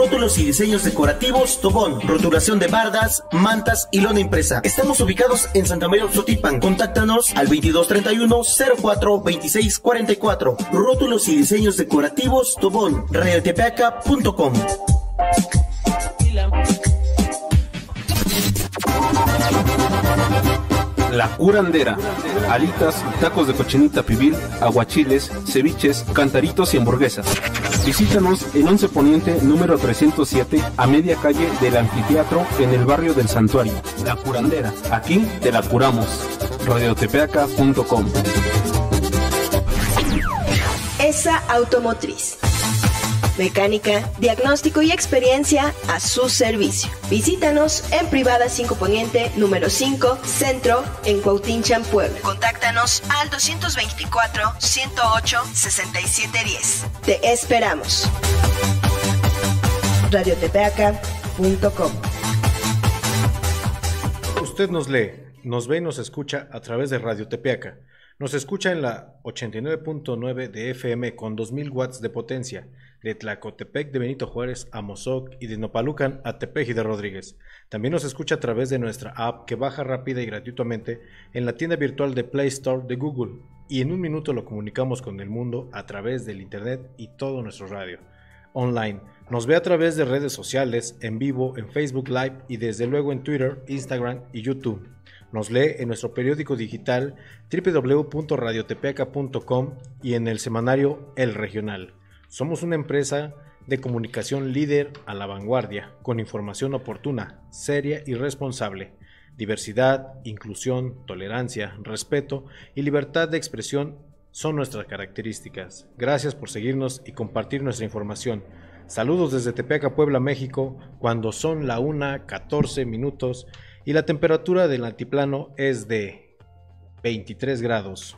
Rótulos y diseños decorativos Tobón, rotulación de bardas, mantas y lona impresa. Estamos ubicados en Santa María Oxotipan. Contáctanos al 2231-04-2644. Rótulos y diseños decorativos Tobón, radiotepeaca.com. La curandera, alitas, tacos de cochinita pibil, aguachiles, ceviches, cantaritos y hamburguesas. Visítanos en 11 Poniente, número 307, a media calle del Anfiteatro, en el barrio del Santuario. La curandera, aquí te la curamos. Radiotepeaca.com. Esa Automotriz. Mecánica, diagnóstico y experiencia a su servicio. Visítanos en Privada 5 Poniente, número 5, Centro, en Cuautinchan, Puebla. Contáctanos al 224-108-6710. Te esperamos. Radiotepeaca.com. Usted nos lee, nos ve y nos escucha a través de Radio Tepeaca. Nos escucha en la 89.9 de FM con 2000 watts de potencia, de Tlacotepec de Benito Juárez a Mozoc y de Nopalucan a Tepeji de Rodríguez. También nos escucha a través de nuestra app que baja rápida y gratuitamente en la tienda virtual de Play Store de Google, y en un minuto lo comunicamos con el mundo a través del internet y todo nuestro radio online. Nos ve a través de redes sociales, en vivo, en Facebook Live y desde luego en Twitter, Instagram y YouTube. Nos lee en nuestro periódico digital www.radiotepeaca.com y en el semanario El Regional. Somos una empresa de comunicación líder a la vanguardia, con información oportuna, seria y responsable. Diversidad, inclusión, tolerancia, respeto y libertad de expresión son nuestras características. Gracias por seguirnos y compartir nuestra información. Saludos desde Tepeaca, Puebla, México, cuando son la 1:14 minutos. Y la temperatura del altiplano es de 23 grados.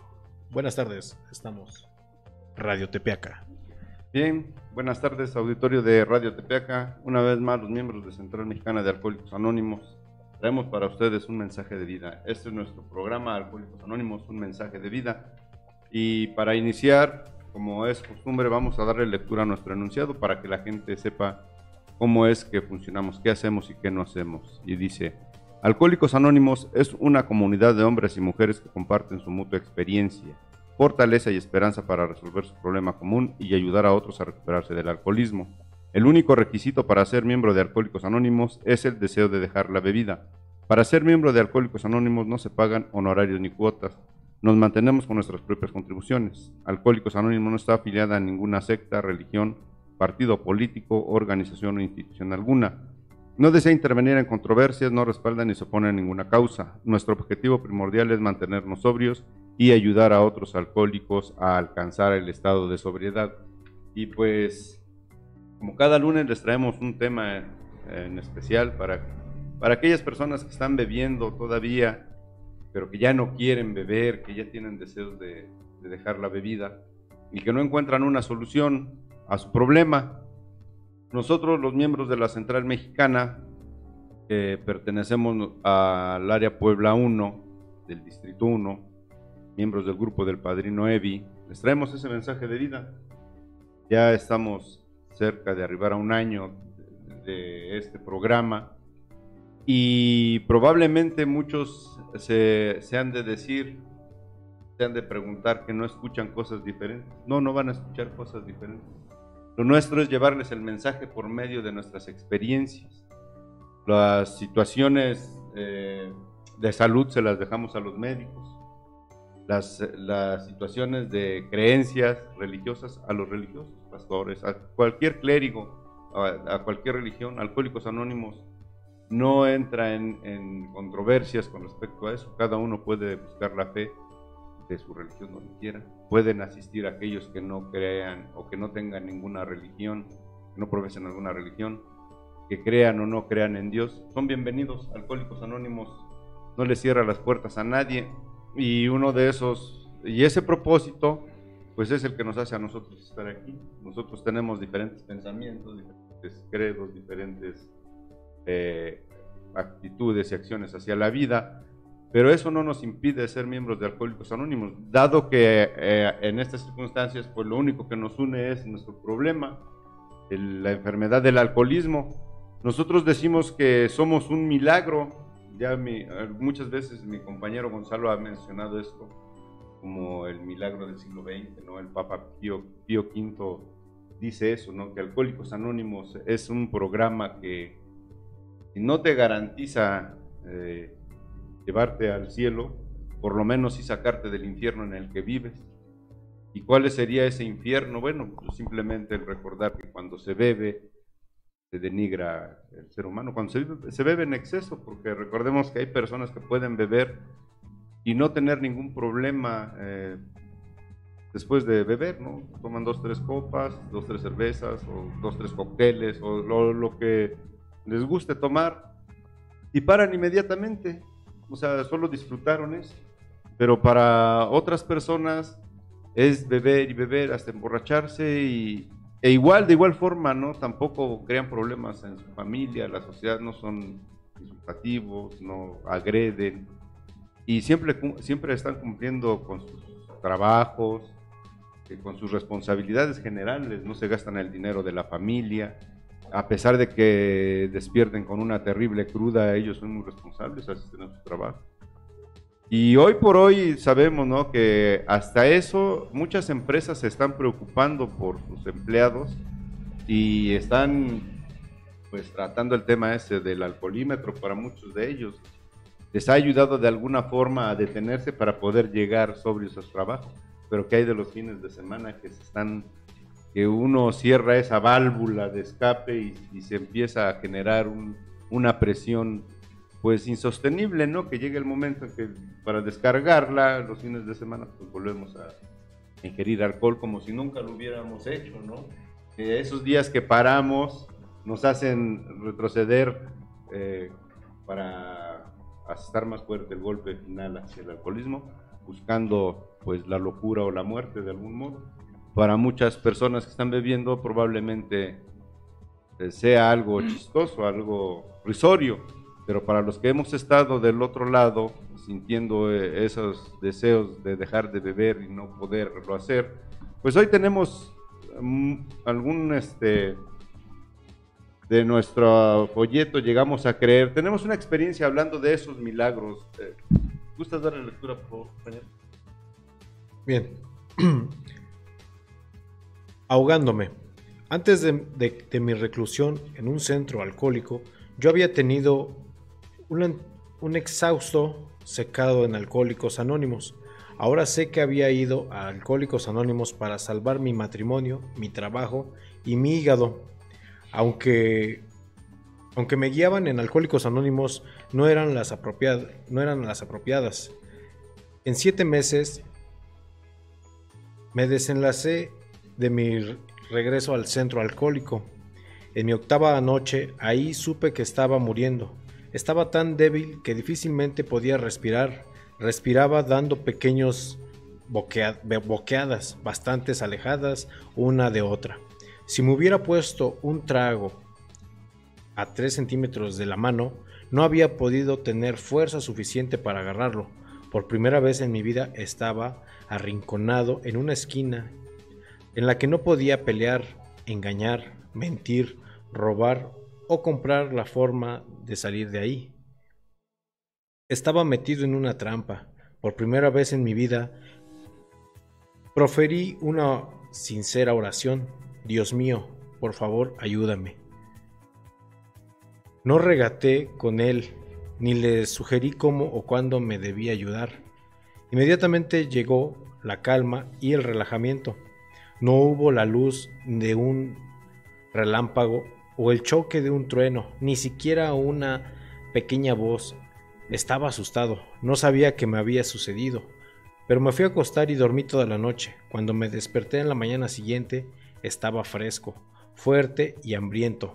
Buenas tardes, estamos Radio Tepeaca. Bien, buenas tardes, auditorio de Radio Tepeaca. Una vez más, los miembros de Central Mexicana de Alcohólicos Anónimos traemos para ustedes un mensaje de vida. Este es nuestro programa, Alcohólicos Anónimos, un mensaje de vida. Y para iniciar, como es costumbre, vamos a darle lectura a nuestro enunciado para que la gente sepa cómo es que funcionamos, qué hacemos y qué no hacemos. Y dice: Alcohólicos Anónimos es una comunidad de hombres y mujeres que comparten su mutua experiencia, fortaleza y esperanza para resolver su problema común y ayudar a otros a recuperarse del alcoholismo. El único requisito para ser miembro de Alcohólicos Anónimos es el deseo de dejar la bebida. Para ser miembro de Alcohólicos Anónimos no se pagan honorarios ni cuotas. Nos mantenemos con nuestras propias contribuciones. Alcohólicos Anónimos no está afiliada a ninguna secta, religión, partido político, organización o institución alguna. No desea intervenir en controversias, no respalda ni se opone a ninguna causa. Nuestro objetivo primordial es mantenernos sobrios y ayudar a otros alcohólicos a alcanzar el estado de sobriedad. Y pues, como cada lunes les traemos un tema en especial para aquellas personas que están bebiendo todavía, pero que ya no quieren beber, que ya tienen deseos de dejar la bebida y que no encuentran una solución a su problema. Nosotros, los miembros de la Central Mexicana, que pertenecemos al área Puebla 1, del Distrito 1, miembros del grupo del Padrino Evi, les traemos ese mensaje de vida. Ya estamos cerca de arribar a un año de este programa y probablemente muchos se han de decir, se han de preguntar que no escuchan cosas diferentes. No van a escuchar cosas diferentes. Lo nuestro es llevarles el mensaje por medio de nuestras experiencias. Las situaciones de salud se las dejamos a los médicos. Las situaciones de creencias religiosas a los religiosos, pastores, a cualquier clérigo, a cualquier religión. Alcohólicos Anónimos no entra en controversias con respecto a eso. Cada uno puede buscar la fe de su religión donde quiera. Pueden asistir a aquellos que no crean o que no tengan ninguna religión, que no profesen alguna religión, que crean o no crean en Dios. Son bienvenidos. Alcohólicos Anónimos no les cierra las puertas a nadie, y uno de esos, y ese propósito, pues es el que nos hace a nosotros estar aquí. Nosotros tenemos diferentes pensamientos, diferentes credos, diferentes actitudes y acciones hacia la vida. Pero eso no nos impide ser miembros de Alcohólicos Anónimos, dado que en estas circunstancias pues lo único que nos une es nuestro problema, la enfermedad del alcoholismo. Nosotros decimos que somos un milagro, ya muchas veces mi compañero Gonzalo ha mencionado esto como el milagro del siglo XX, ¿no? El Papa Pío V dice eso, ¿no? Que Alcohólicos Anónimos es un programa que no te garantiza llevarte al cielo, por lo menos sí sacarte del infierno en el que vives. ¿Y cuál sería ese infierno? Bueno, pues simplemente el recordar que cuando se bebe se denigra el ser humano, cuando se bebe en exceso, porque recordemos que hay personas que pueden beber y no tener ningún problema después de beber, ¿no? Toman 2, 3 copas, 2, 3 cervezas, o 2, 3 cócteles, o lo que les guste tomar, y paran inmediatamente, o sea, solo disfrutaron eso. Pero para otras personas es beber y beber hasta emborracharse, e igual forma, ¿no? Tampoco crean problemas en su familia, la sociedad, no son insultativos, no agreden, y siempre están cumpliendo con sus trabajos, con sus responsabilidades generales, no se gastan el dinero de la familia, a pesar de que despierten con una terrible cruda, ellos son muy responsables, asisten a su trabajo. Y hoy por hoy sabemos, ¿no?, que hasta eso muchas empresas se están preocupando por sus empleados y están pues tratando el tema ese del alcoholímetro. Para muchos de ellos les ha ayudado de alguna forma a detenerse para poder llegar sobrios a su trabajo. Pero ¿qué hay de los fines de semana que uno cierra esa válvula de escape y se empieza a generar una presión pues insostenible, ¿no? Que llega el momento en que para descargarla los fines de semana pues volvemos a ingerir alcohol como si nunca lo hubiéramos hecho, ¿no? Esos días que paramos nos hacen retroceder para asestar más fuerte el golpe final hacia el alcoholismo, buscando pues la locura o la muerte de algún modo. Para muchas personas que están bebiendo probablemente sea algo chistoso, algo risorio. Pero para los que hemos estado del otro lado, sintiendo esos deseos de dejar de beber y no poderlo hacer, pues hoy tenemos algún de nuestro folleto Llegamos a Creer. Tenemos una experiencia hablando de esos milagros. ¿Gustas darle lectura, por favor, compañero? Bien. Ahogándome. Antes de mi reclusión en un centro alcohólico, yo había tenido un exhausto secado en Alcohólicos Anónimos. Ahora sé que había ido a Alcohólicos Anónimos para salvar mi matrimonio, mi trabajo y mi hígado. Aunque me guiaban en Alcohólicos Anónimos, no eran las apropiadas. En 7 meses me desenlacé de mi regreso al centro alcohólico. En mi 8ª noche, ahí supe que estaba muriendo. Estaba tan débil que difícilmente podía respirar. Respiraba dando pequeños boqueadas, bastantes alejadas una de otra. Si me hubiera puesto un trago a 3 centímetros de la mano, no había podido tener fuerza suficiente para agarrarlo. Por primera vez en mi vida estaba arrinconado en una esquina en la que no podía pelear, engañar, mentir, robar o comprar la forma de salir de ahí. Estaba metido en una trampa. Por primera vez en mi vida proferí una sincera oración: Dios mío, por favor, ayúdame. No regateé con él, ni le sugerí cómo o cuándo me debía ayudar. Inmediatamente llegó la calma y el relajamiento. No hubo la luz de un relámpago o el choque de un trueno, ni siquiera una pequeña voz. Estaba asustado, no sabía qué me había sucedido, pero me fui a acostar y dormí toda la noche. Cuando me desperté en la mañana siguiente, estaba fresco, fuerte y hambriento.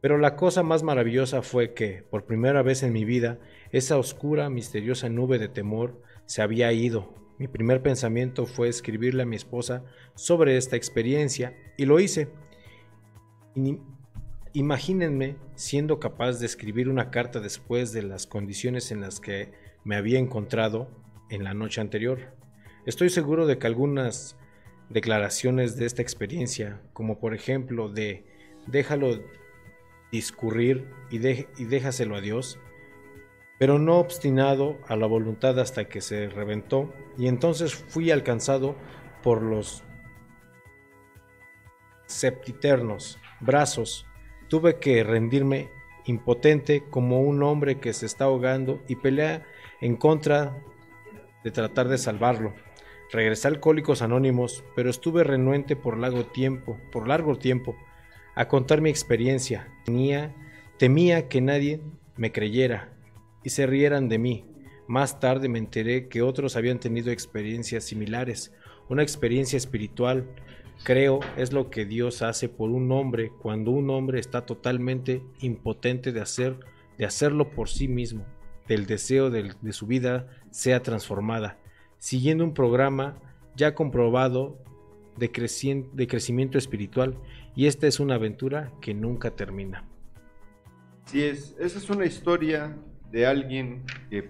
Pero la cosa más maravillosa fue que, por primera vez en mi vida, esa oscura, misteriosa nube de temor se había ido. Mi primer pensamiento fue escribirle a mi esposa sobre esta experiencia, y lo hice. Imagínense siendo capaz de escribir una carta después de las condiciones en las que me había encontrado en la noche anterior. Estoy seguro de que algunas declaraciones de esta experiencia, como por ejemplo de déjalo discurrir y déjaselo a Dios, pero no obstinado a la voluntad hasta que se reventó, y entonces fui alcanzado por los septiternos brazos. Tuve que rendirme impotente como un hombre que se está ahogando y pelea en contra de tratar de salvarlo. Regresé a Alcohólicos Anónimos, pero estuve renuente por largo tiempo a contar mi experiencia. Temía que nadie me creyera y se rieran de mí. Más tarde me enteré que otros habían tenido experiencias similares, una experiencia espiritual. Creo es lo que Dios hace por un hombre cuando un hombre está totalmente impotente de hacerlo por sí mismo, del deseo de su vida sea transformada, siguiendo un programa ya comprobado de crecimiento espiritual, y esta es una aventura que nunca termina. Sí, esa es una historia de alguien que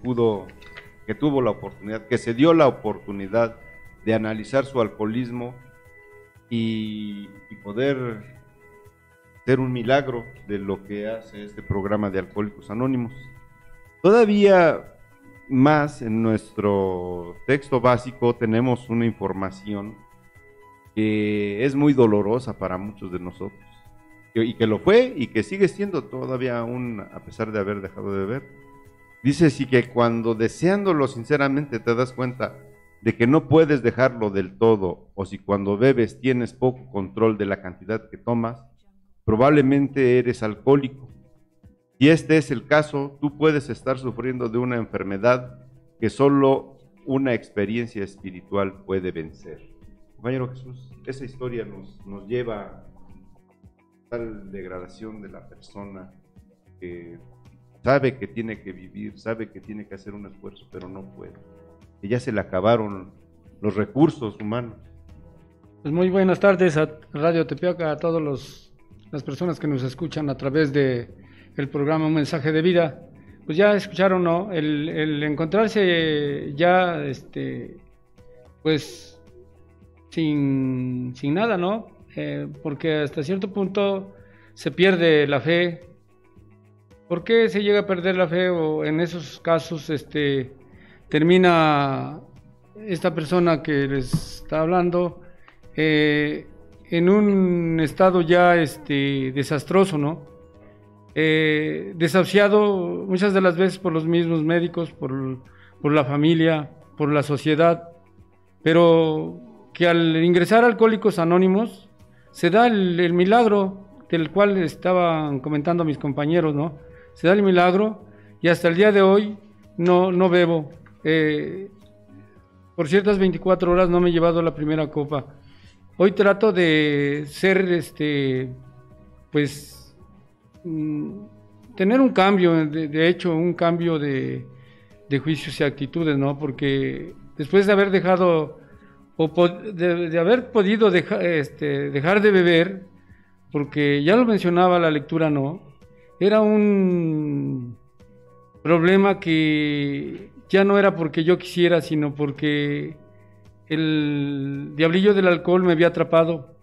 se dio la oportunidad de analizar su alcoholismo y poder hacer un milagro de lo que hace este programa de Alcohólicos Anónimos. Todavía más en nuestro texto básico tenemos una información que es muy dolorosa para muchos de nosotros, y que lo fue y que sigue siendo todavía aún a pesar de haber dejado de beber. Dice así que cuando deseándolo sinceramente te das cuenta de que no puedes dejarlo del todo, o si cuando bebes tienes poco control de la cantidad que tomas, probablemente eres alcohólico. Si este es el caso, tú puedes estar sufriendo de una enfermedad que solo una experiencia espiritual puede vencer. Compañero Jesús, esa historia nos lleva a tal degradación de la persona que sabe que tiene que vivir, sabe que tiene que hacer un esfuerzo, pero no puede. Que ya se le acabaron los recursos humanos. Pues muy buenas tardes a Radio Tepeaca, a todas las personas que nos escuchan a través del programa Un Mensaje de Vida. Pues ya escucharon, ¿no? El encontrarse ya, pues sin nada, ¿no? Porque hasta cierto punto se pierde la fe. ¿Por qué se llega a perder la fe? O en esos casos, termina esta persona que les está hablando en un estado ya desastroso, ¿no? Desahuciado muchas de las veces por los mismos médicos, por la familia, por la sociedad, pero que al ingresar a Alcohólicos Anónimos se da el milagro del cual estaban comentando mis compañeros, ¿no? Se da el milagro y hasta el día de hoy no bebo. Por ciertas 24 horas no me he llevado la primera copa. Hoy trato de ser, pues, tener un cambio, de hecho, un cambio de juicios y actitudes, ¿no? Porque después de haber dejado, de haber podido dejar de beber, porque ya lo mencionaba la lectura, ¿no? Era un problema que ya no era porque yo quisiera, sino porque el diablillo del alcohol me había atrapado.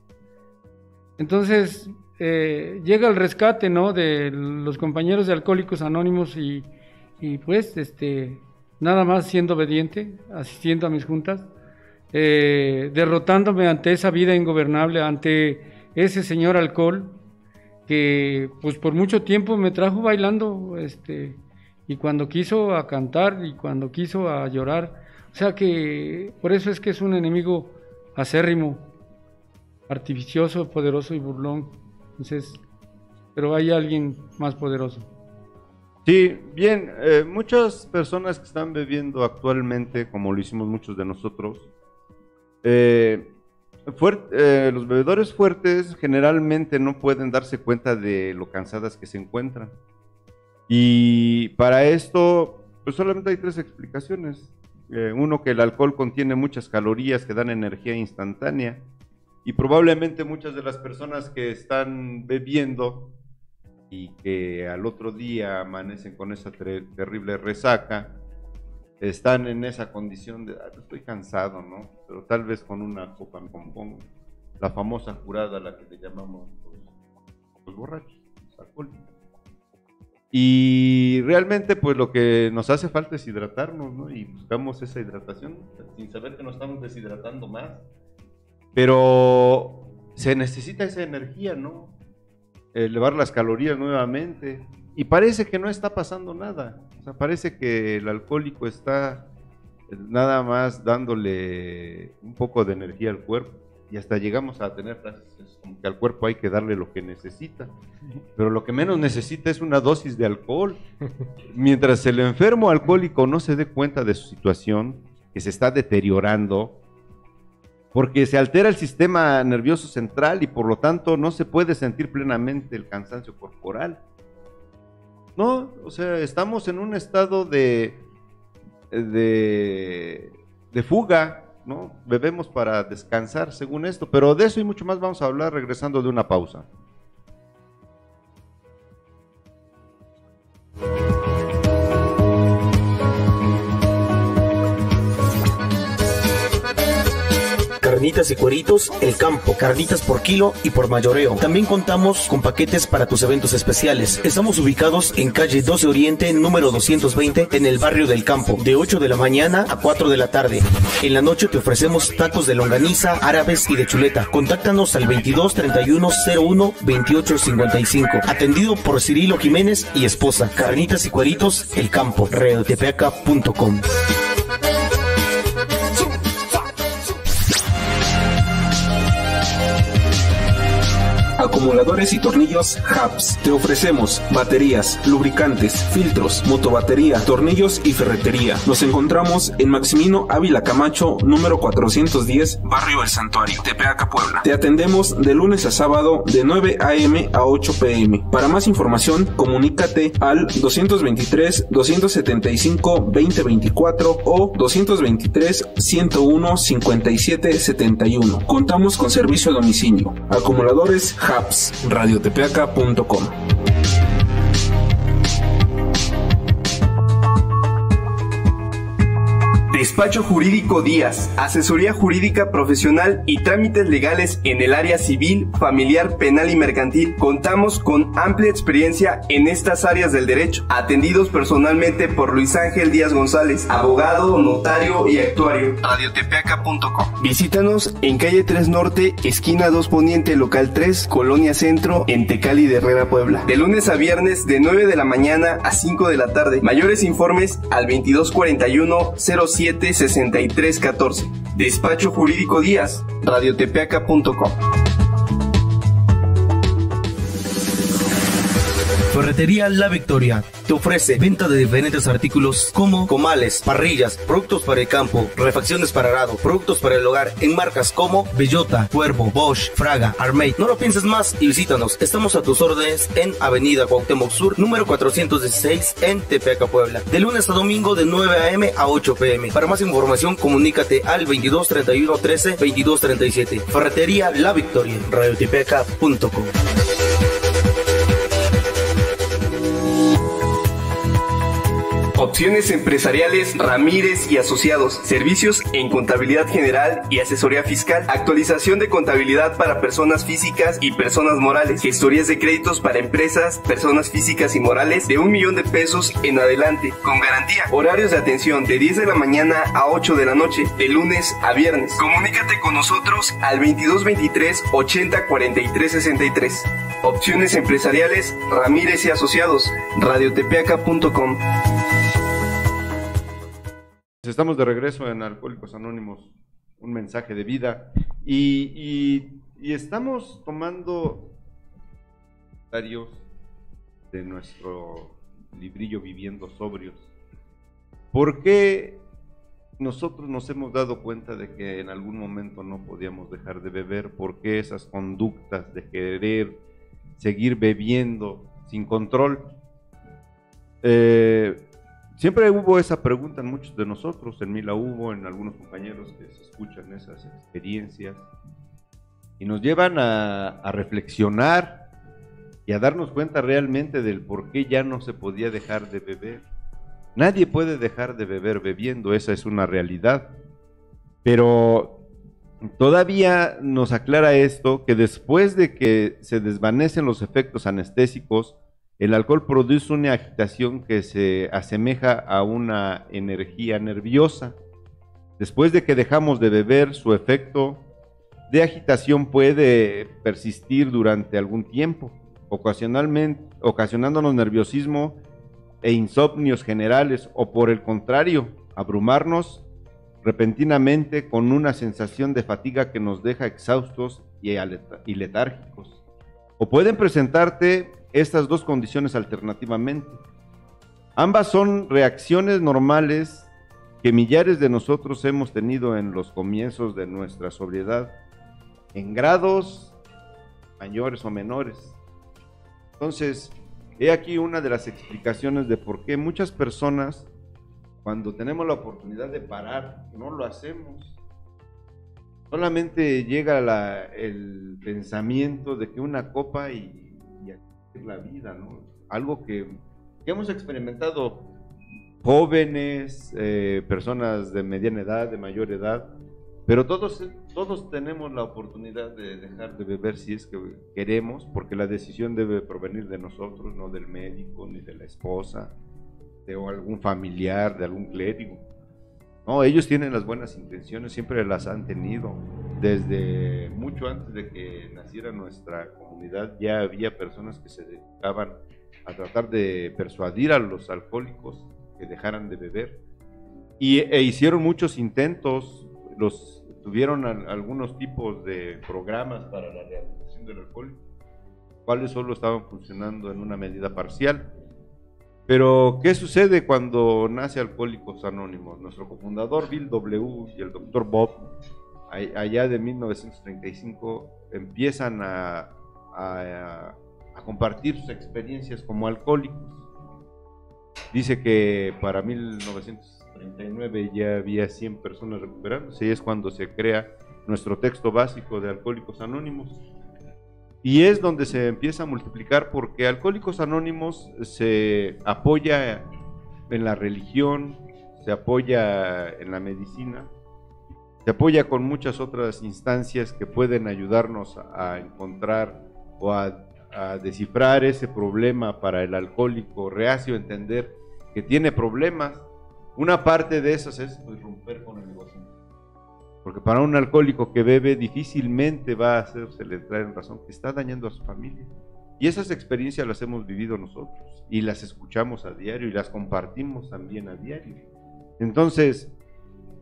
Entonces llega el rescate, ¿no?, de los compañeros de Alcohólicos Anónimos y pues nada más siendo obediente, asistiendo a mis juntas, derrotándome ante esa vida ingobernable, ante ese señor alcohol que pues por mucho tiempo me trajo bailando, y cuando quiso a cantar y cuando quiso a llorar. O sea que por eso es que es un enemigo acérrimo, artificioso, poderoso y burlón. Entonces, pero hay alguien más poderoso. Sí, bien, muchas personas que están bebiendo actualmente, como lo hicimos muchos de nosotros, los bebedores fuertes generalmente no pueden darse cuenta de lo cansadas que se encuentran. Y para esto, pues solamente hay tres explicaciones. Uno, que el alcohol contiene muchas calorías que dan energía instantánea, y probablemente muchas de las personas que están bebiendo y que al otro día amanecen con esa terrible resaca, están en esa condición de, estoy cansado, ¿no? Pero tal vez con una copa me compongo. La famosa jurada a la que le llamamos los borrachos, los alcohólicos. Y realmente pues lo que nos hace falta es hidratarnos, ¿no? Y buscamos esa hidratación sin saber que nos estamos deshidratando más. Pero se necesita esa energía, ¿no? Elevar las calorías nuevamente. Y parece que no está pasando nada. O sea, parece que el alcohólico está nada más dándole un poco de energía al cuerpo. Y hasta llegamos a tener frases como que al cuerpo hay que darle lo que necesita. Pero lo que menos necesita es una dosis de alcohol. Mientras el enfermo alcohólico no se dé cuenta de su situación, que se está deteriorando, porque se altera el sistema nervioso central y por lo tanto no se puede sentir plenamente el cansancio corporal. No, o sea, estamos en un estado de fuga, ¿no? Bebemos para descansar según esto, pero de eso y mucho más vamos a hablar regresando de una pausa. Carnitas y Cueritos, El Campo, carnitas por kilo y por mayoreo. También contamos con paquetes para tus eventos especiales. Estamos ubicados en calle 12 Oriente, número 220, en el barrio del Campo, de 8 de la mañana a 4 de la tarde. En la noche te ofrecemos tacos de longaniza, árabes y de chuleta. Contáctanos al 22 31 01 28 55. Atendido por Cirilo Jiménez y esposa. Carnitas y Cueritos, El Campo, radiotepeaca.com. Acumuladores y tornillos Hubs. Te ofrecemos baterías, lubricantes, filtros, motobatería, tornillos y ferretería. Nos encontramos en Maximino Ávila Camacho, número 410, Barrio El Santuario, Tepeaca, Puebla. Te atendemos de lunes a sábado de 9 a.m. a 8 p.m. Para más información, comunícate al 223-275-2024 o 223-101-5771. Contamos con servicio a domicilio. Acumuladores Hubs. radiotepeaca.com. Despacho Jurídico Díaz, asesoría jurídica profesional y trámites legales en el área civil, familiar, penal y mercantil. Contamos con amplia experiencia en estas áreas del derecho, atendidos personalmente por Luis Ángel Díaz González, abogado, notario y actuario. Radiotepeaca.com. Visítanos en calle 3 Norte, esquina 2 Poniente, local 3, Colonia Centro, en Tecali de Herrera, Puebla. De lunes a viernes, de 9 de la mañana a 5 de la tarde. Mayores informes al 2241-07 6314. Despacho Jurídico Díaz, radiotepeaca.com. Ferretería La Victoria te ofrece venta de diferentes artículos como comales, parrillas, productos para el campo, refacciones para arado, productos para el hogar en marcas como Bellota, Cuervo, Bosch, Fraga, Armey. No lo pienses más y visítanos. Estamos a tus órdenes en Avenida Cuauhtémoc Sur, número 416 en Tepeaca, Puebla. De lunes a domingo de 9 a.m. a 8 p.m. Para más información, comunícate al 22 31 13 22 37. Ferretería La Victoria, radiotepeaca.com. Opciones Empresariales Ramírez y Asociados, servicios en contabilidad general y asesoría fiscal, actualización de contabilidad para personas físicas y personas morales, gestorías de créditos para empresas, personas físicas y morales de 1,000,000 de pesos en adelante, con garantía. Horarios de atención de 10 de la mañana a 8 de la noche, de lunes a viernes. Comunícate con nosotros al 22 23 80 43 63. Opciones Empresariales Ramírez y Asociados, radiotepeaca.com. Estamos de regreso en Alcohólicos Anónimos, un mensaje de vida, y estamos tomando comentarios de nuestro librillo Viviendo Sobrios. ¿Por qué nosotros nos hemos dado cuenta de que en algún momento no podíamos dejar de beber? ¿Por qué esas conductas de querer seguir bebiendo sin control? Siempre hubo esa pregunta en muchos de nosotros, en mí la hubo, en algunos compañeros que se escuchan esas experiencias, y nos llevan a reflexionar y a darnos cuenta realmente del por qué ya no se podía dejar de beber. Nadie puede dejar de beber bebiendo, esa es una realidad. Pero todavía nos aclara esto, que después de que se desvanecen los efectos anestésicos, el alcohol produce una agitación que se asemeja a una energía nerviosa. Después de que dejamos de beber, su efecto de agitación puede persistir durante algún tiempo, ocasionándonos nerviosismo e insomnios generales, o por el contrario, abrumarnos repentinamente con una sensación de fatiga que nos deja exhaustos y letárgicos. O pueden presentarte estas dos condiciones alternativamente. Ambas son reacciones normales que millares de nosotros hemos tenido en los comienzos de nuestra sobriedad, en grados mayores o menores. Entonces, he aquí una de las explicaciones de por qué muchas personas, cuando tenemos la oportunidad de parar, no lo hacemos. Solamente llega el pensamiento de que una copa y aquí la vida, ¿no? Algo que hemos experimentado jóvenes, personas de mediana edad, de mayor edad, pero todos tenemos la oportunidad de dejar de beber si es que queremos, porque la decisión debe provenir de nosotros, no del médico, ni de la esposa, o algún familiar, de algún clérigo. No, ellos tienen las buenas intenciones, siempre las han tenido. Desde mucho antes de que naciera nuestra comunidad ya había personas que se dedicaban a tratar de persuadir a los alcohólicos que dejaran de beber, e hicieron muchos intentos. Tuvieron algunos tipos de programas para la rehabilitación del alcohol, cuales solo estaban funcionando en una medida parcial. Pero, ¿qué sucede cuando nace Alcohólicos Anónimos? Nuestro cofundador Bill W y el doctor Bob, allá de 1935, empiezan a compartir sus experiencias como alcohólicos. Dice que para 1939 ya había 100 personas recuperándose, y es cuando se crea nuestro texto básico de Alcohólicos Anónimos. Y es donde se empieza a multiplicar, porque Alcohólicos Anónimos se apoya en la religión, se apoya en la medicina, se apoya con muchas otras instancias que pueden ayudarnos a encontrar o a descifrar ese problema para el alcohólico reacio a entender que tiene problemas. Una parte de esas es romper con el negocio. Porque para un alcohólico que bebe difícilmente va a hacérsele entrar en razón que está dañando a su familia. Y esas experiencias las hemos vivido nosotros y las escuchamos a diario y las compartimos también a diario. Entonces,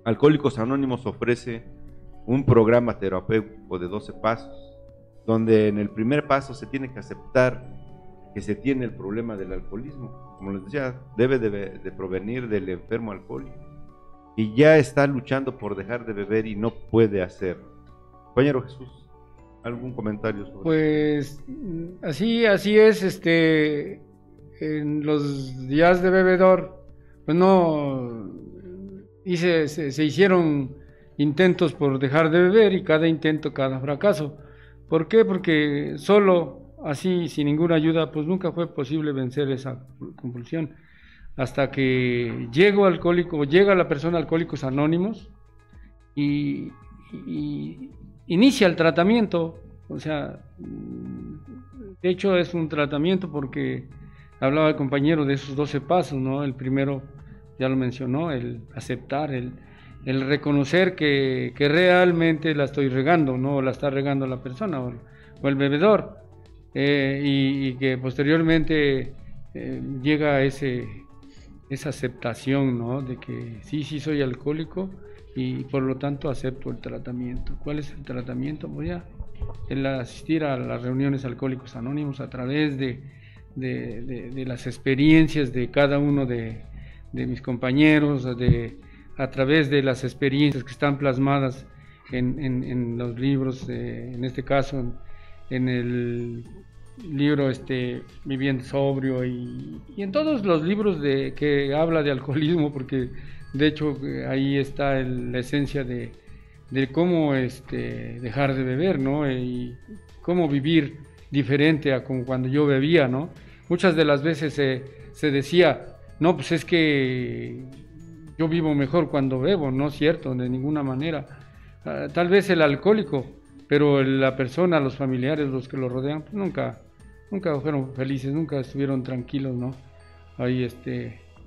Alcohólicos Anónimos ofrece un programa terapéutico de 12 pasos, donde en el primer paso se tiene que aceptar que se tiene el problema del alcoholismo. Como les decía, debe de provenir del enfermo alcohólico, y ya está luchando por dejar de beber y no puede hacerlo. Compañero Jesús, ¿algún comentario sobre eso? Pues así es, en los días de bebedor, pues no, y se hicieron intentos por dejar de beber, y cada intento, cada fracaso. ¿Por qué? Porque solo así, sin ninguna ayuda, pues nunca fue posible vencer esa compulsión. Hasta que llega la persona a Alcohólicos Anónimos y inicia el tratamiento. O sea, de hecho es un tratamiento, porque hablaba el compañero de esos 12 pasos, ¿no? El primero ya lo mencionó, el aceptar, el reconocer que realmente la estoy regando, ¿no? O la está regando la persona o el bebedor, y que posteriormente llega esa aceptación, ¿no? De que sí soy alcohólico y por lo tanto acepto el tratamiento. ¿Cuál es el tratamiento? Voy a asistir a las reuniones Alcohólicos Anónimos a través de las experiencias de cada uno de mis compañeros, a través de las experiencias que están plasmadas en los libros, en este caso en el libro Viviendo Sobrio, y en todos los libros que habla de alcoholismo, porque de hecho ahí está la esencia de cómo dejar de beber, ¿no? Y cómo vivir diferente a como cuando yo bebía, ¿no? Muchas de las veces se decía, no, pues es que yo vivo mejor cuando bebo, no es cierto, de ninguna manera. Tal vez el alcohólico, pero la persona, los familiares, los que lo rodean, pues nunca fueron felices, nunca estuvieron tranquilos, ¿no? Hoy,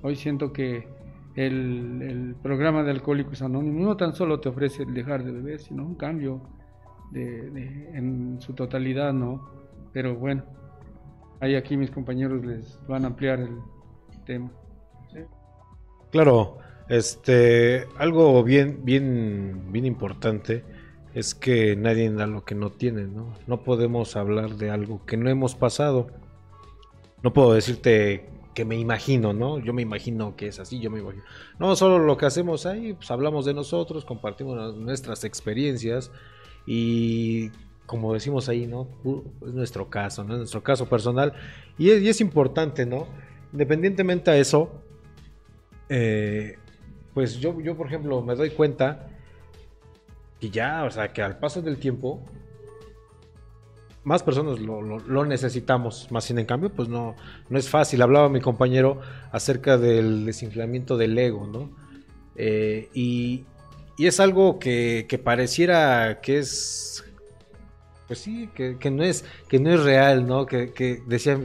hoy siento que el programa de Alcohólicos Anónimos no tan solo te ofrece el dejar de beber, sino un cambio en su totalidad, ¿no? Pero bueno, ahí aquí mis compañeros les van a ampliar el tema. ¿Sí? Claro, algo bien importante es que nadie da lo que no tiene, ¿no? No podemos hablar de algo que no hemos pasado. No puedo decirte que me imagino, ¿no? Yo me imagino que es así, yo me imagino. No, solo lo que hacemos ahí, pues hablamos de nosotros, compartimos nuestras experiencias y como decimos ahí, ¿no? Es nuestro caso, ¿no? Es nuestro caso personal y es importante, ¿no? Independientemente a eso, pues yo por ejemplo me doy cuenta que ya, o sea, que al paso del tiempo más personas lo necesitamos, más sin en cambio, pues no es fácil. Hablaba mi compañero acerca del desinflamiento del ego, ¿no? Y es algo que pareciera que es, pues sí, que no es real, ¿no? Que decía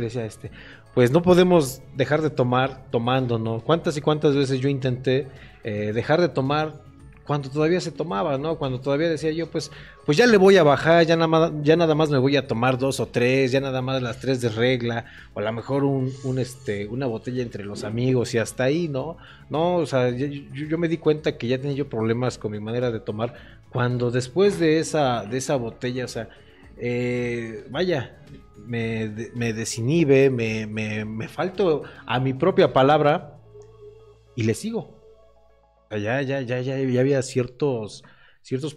pues no podemos dejar de tomar tomando, ¿no? Cuántas y cuántas veces yo intenté dejar de tomar cuando todavía se tomaba, ¿no? Cuando todavía decía yo, pues ya le voy a bajar, ya nada más me voy a tomar 2 o 3, ya nada más las 3 de regla, o a lo mejor una botella entre los amigos y hasta ahí, ¿no? No, o sea, yo me di cuenta que ya tenía yo problemas con mi manera de tomar, cuando después de esa botella, o sea, vaya, me desinhibe, me falto a mi propia palabra y le sigo. Ya había ciertos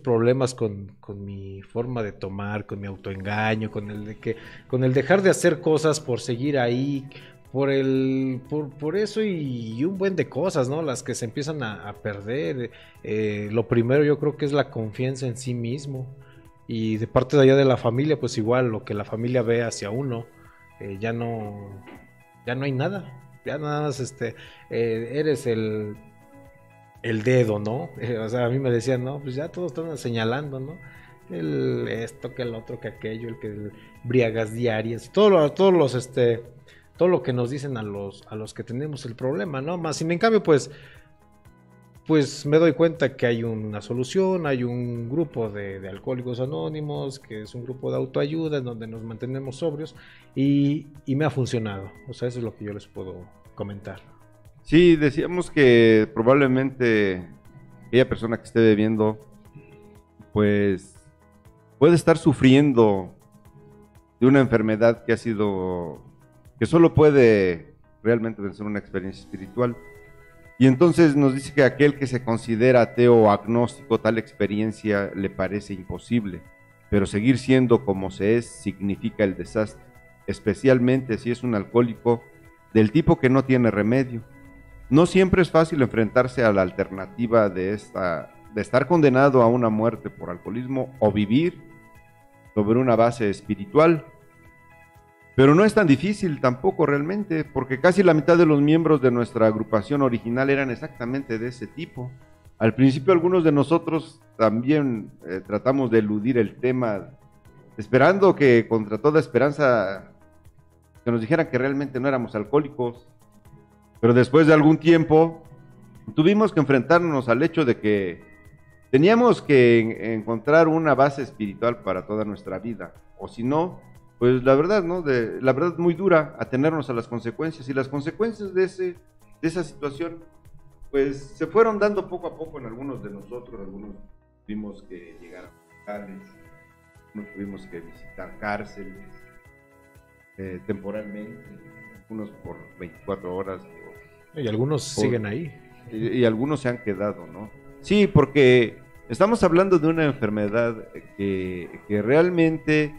problemas con mi forma de tomar, con mi autoengaño, con el dejar de hacer cosas por seguir ahí, por eso y un buen de cosas, ¿no? Las que se empiezan a perder. Lo primero yo creo que es la confianza en sí mismo y de parte de allá de la familia, pues igual lo que la familia ve hacia uno, ya no hay nada, ya nada más eres el dedo, ¿no? O sea, a mí me decían, no, pues ya todos están señalando, ¿no? El esto, que el otro, que aquello, el briagas diarias, todo lo que nos dicen a los que tenemos el problema, ¿no? Más sin en cambio, pues me doy cuenta que hay una solución, hay un grupo de Alcohólicos Anónimos, que es un grupo de autoayuda en donde nos mantenemos sobrios y me ha funcionado. O sea, eso es lo que yo les puedo comentar. Sí, decíamos que probablemente aquella persona que esté bebiendo, pues puede estar sufriendo de una enfermedad que solo puede realmente vencer una experiencia espiritual. Y entonces nos dice que aquel que se considera ateo o agnóstico, tal experiencia le parece imposible, pero seguir siendo como se es significa el desastre, especialmente si es un alcohólico del tipo que no tiene remedio. No siempre es fácil enfrentarse a la alternativa de estar condenado a una muerte por alcoholismo o vivir sobre una base espiritual. Pero no es tan difícil tampoco realmente, porque casi la mitad de los miembros de nuestra agrupación original eran exactamente de ese tipo. Al principio algunos de nosotros también tratamos de eludir el tema, esperando que contra toda esperanza que nos dijeran que realmente no éramos alcohólicos. Pero después de algún tiempo tuvimos que enfrentarnos al hecho de que teníamos que encontrar una base espiritual para toda nuestra vida, o si no, pues la verdad, ¿no? La verdad muy dura, atenernos a las consecuencias, y las consecuencias de esa situación pues se fueron dando poco a poco en algunos de nosotros. Algunos tuvimos que llegar a hospitales, algunos tuvimos que visitar cárceles temporalmente, algunos por 24 horas. Y algunos siguen ahí. Y algunos se han quedado, ¿no? Sí, porque estamos hablando de una enfermedad que realmente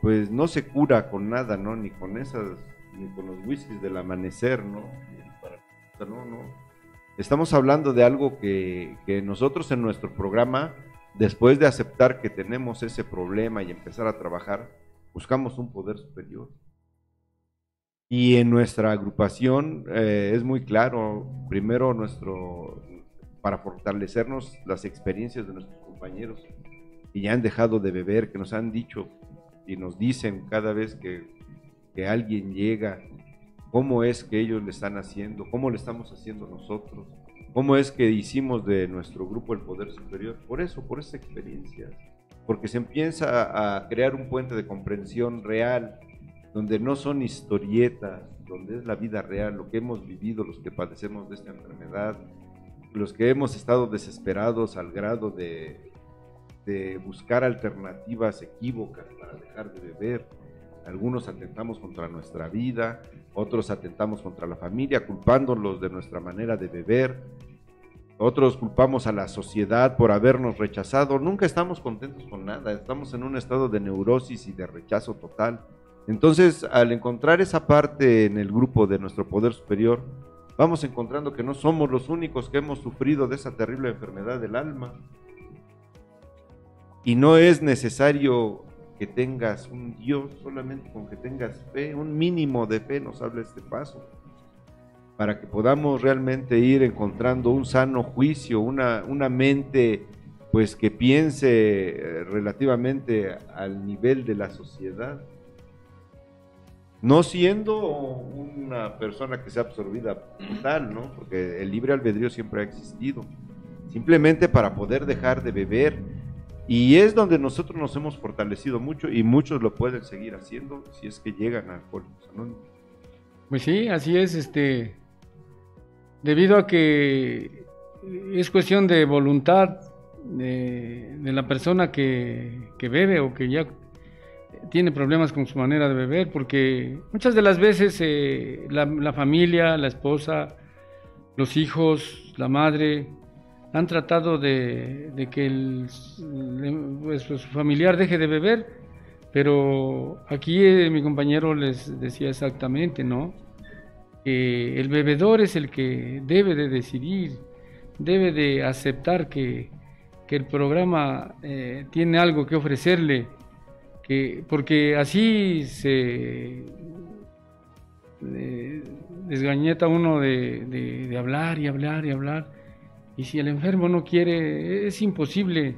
pues no se cura con nada, ¿no? Ni con los whiskies del amanecer, ¿no? Estamos hablando de algo que nosotros en nuestro programa, después de aceptar que tenemos ese problema y empezar a trabajar, buscamos un poder superior. Y en nuestra agrupación es muy claro, primero para fortalecernos las experiencias de nuestros compañeros que ya han dejado de beber, que nos han dicho y nos dicen cada vez que alguien llega, cómo es que ellos le están haciendo, cómo le estamos haciendo nosotros, cómo es que hicimos de nuestro grupo el poder superior, por eso, por esa experiencia, porque se empieza a crear un puente de comprensión real, donde no son historietas, donde es la vida real, lo que hemos vivido, los que padecemos de esta enfermedad, los que hemos estado desesperados al grado de buscar alternativas equívocas para dejar de beber. Algunos atentamos contra nuestra vida, otros atentamos contra la familia, culpándolos de nuestra manera de beber, otros culpamos a la sociedad por habernos rechazado. Nunca estamos contentos con nada, estamos en un estado de neurosis y de rechazo total. Entonces, al encontrar esa parte en el grupo de nuestro poder superior, vamos encontrando que no somos los únicos que hemos sufrido de esa terrible enfermedad del alma. Y no es necesario que tengas un Dios, solamente con que tengas fe, un mínimo de fe nos habla este paso, para que podamos realmente ir encontrando un sano juicio, una mente pues que piense relativamente al nivel de la sociedad. No siendo una persona que sea absorbida tal, ¿no? Porque el libre albedrío siempre ha existido, simplemente para poder dejar de beber, y es donde nosotros nos hemos fortalecido mucho y muchos lo pueden seguir haciendo si es que llegan a Alcohólicos Anónimos. Pues sí, así es, debido a que es cuestión de voluntad de la persona que bebe o que ya tiene problemas con su manera de beber, porque muchas de las veces la familia, la esposa, los hijos, la madre, han tratado de que su familiar deje de beber, pero aquí mi compañero les decía exactamente, ¿no? Que el bebedor es el que debe de decidir, debe de aceptar que el programa tiene algo que ofrecerle, porque así se desgañeta uno de hablar y hablar y hablar, y si el enfermo no quiere, es imposible.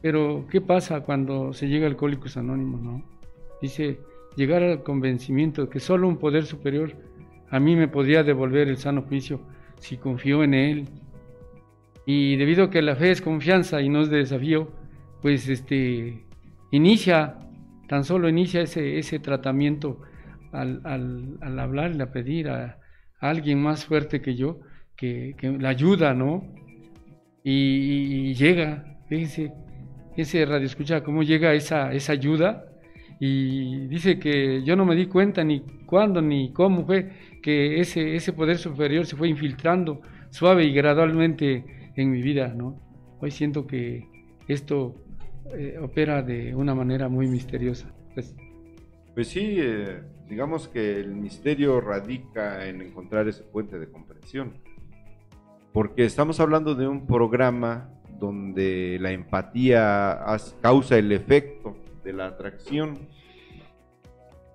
Pero ¿qué pasa cuando se llega a Alcohólicos Anónimos, no? Dice, llegar al convencimiento de que solo un poder superior a mí me podría devolver el sano juicio si confío en él, y debido a que la fe es confianza y no es de desafío, pues inicia, tan solo inicia ese tratamiento al hablarle, a pedir a alguien más fuerte que yo, que la ayuda, ¿no? Y llega, fíjense, ese radio escucha cómo llega esa ayuda, y dice que yo no me di cuenta ni cuándo ni cómo fue que ese poder superior se fue infiltrando suave y gradualmente en mi vida, ¿no? Hoy siento que esto opera de una manera muy misteriosa. Pues sí, digamos que el misterio radica en encontrar ese puente de comprensión, porque estamos hablando de un programa donde la empatía causa el efecto de la atracción.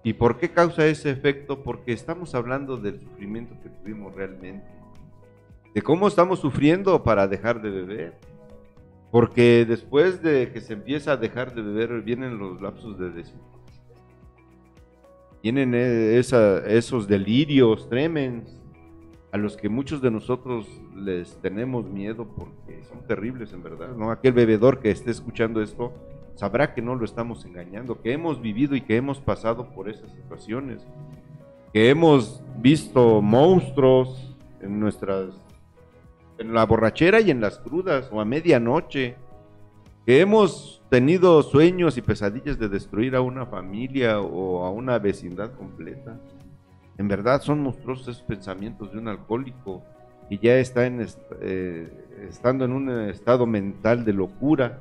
¿Y por qué causa ese efecto? Porque estamos hablando del sufrimiento que tuvimos realmente, de cómo estamos sufriendo para dejar de beber. Porque después de que se empieza a dejar de beber, vienen los lapsos de desintoxicación. Vienen esos delirios tremendos a los que muchos de nosotros les tenemos miedo porque son terribles en verdad, ¿no? Aquel bebedor que esté escuchando esto sabrá que no lo estamos engañando, que hemos vivido y que hemos pasado por esas situaciones, que hemos visto monstruos en nuestras... en la borrachera y en las crudas, o a medianoche, que hemos tenido sueños y pesadillas de destruir a una familia o a una vecindad completa. En verdad son monstruosos esos pensamientos de un alcohólico que ya está estando en un estado mental de locura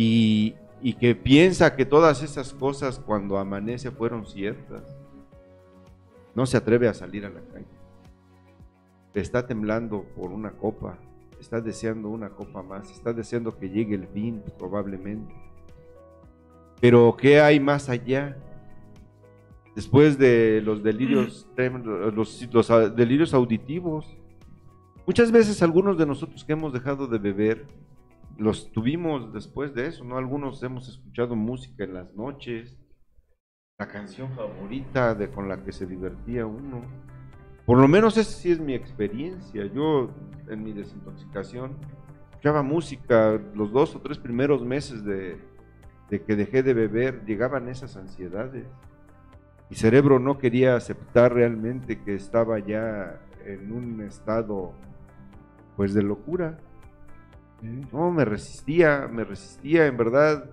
y que piensa que todas esas cosas cuando amanece fueron ciertas. No se atreve a salir a la calle. Está temblando por una copa, está deseando una copa más, está deseando que llegue el fin probablemente. Pero ¿qué hay más allá? después de los delirios, los delirios auditivos. Muchas veces algunos de nosotros que hemos dejado de beber, los tuvimos después de eso, ¿no? Algunos hemos escuchado música en las noches, la canción favorita de con la que se divertía uno. Por lo menos esa sí es mi experiencia. Yo en mi desintoxicación escuchaba música los 2 o 3 primeros meses de que dejé de beber, llegaban esas ansiedades. Mi cerebro no quería aceptar realmente que estaba ya en un estado pues de locura. No, me resistía, en verdad.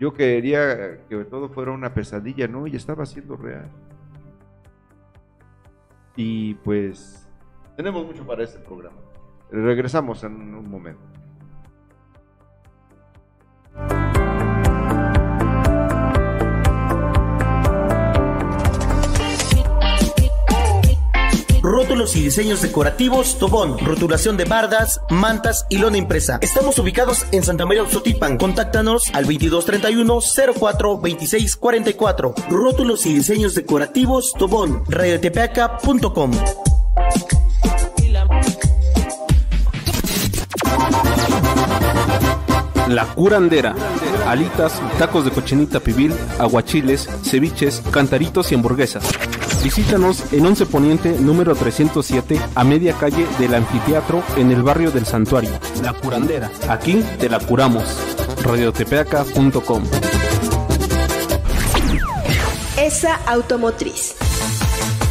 Yo quería que todo fuera una pesadilla, ¿no? Y estaba siendo real. Y pues tenemos mucho para este programa. Regresamos en un momento. Rótulos y diseños decorativos Tobón, rotulación de bardas, mantas y lona impresa. Estamos ubicados en Santa María Oxotipan. Contáctanos al 2231-04-2644. Rótulos y diseños decorativos Tobón, radiotepeaca.com. La curandera. Alitas, tacos de cochinita pibil, aguachiles, ceviches, cantaritos y hamburguesas. Visítanos en 11 Poniente, número 307, a media calle del Anfiteatro, en el barrio del Santuario. La curandera. Aquí te la curamos. Radiotepeaca.com. Esa Automotriz.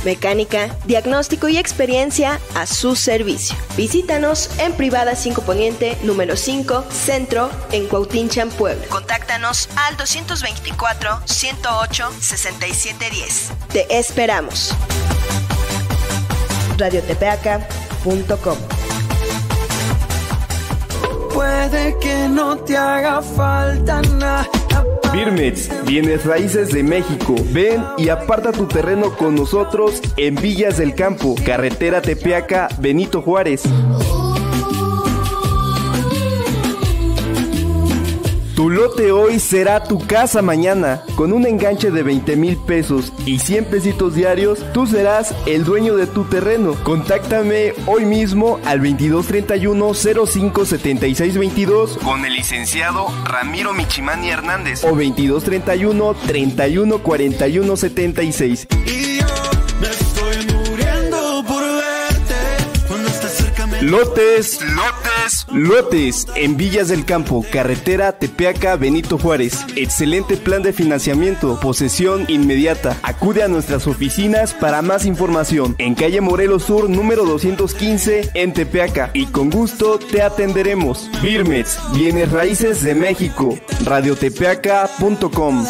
Mecánica, diagnóstico y experiencia a su servicio. Visítanos en Privada 5 Poniente, número 5, Centro, en Cuautinchan, Puebla. Contáctanos al 224-108-6710. Te esperamos. Radiotepeaca.com. Puede que no te haga falta nada. Birmex, bienes raíces de México. Ven y aparta tu terreno con nosotros en Villas del Campo, carretera Tepeaca, Benito Juárez. Tu lote hoy será tu casa mañana. Con un enganche de 20,000 pesos y 100 pesitos diarios, tú serás el dueño de tu terreno. Contáctame hoy mismo al 2231-057622 con el licenciado Ramiro Michimani Hernández o 2231-314176. Y yo me estoy muriendo por verte cuando estás cerca. Lotes en Villas del Campo, carretera Tepeaca, Benito Juárez. Excelente plan de financiamiento, posesión inmediata. Acude a nuestras oficinas para más información en calle Morelos Sur, número 215, en Tepeaca, y con gusto te atenderemos. Birmex, bienes raíces de México. Radiotepeaca.com.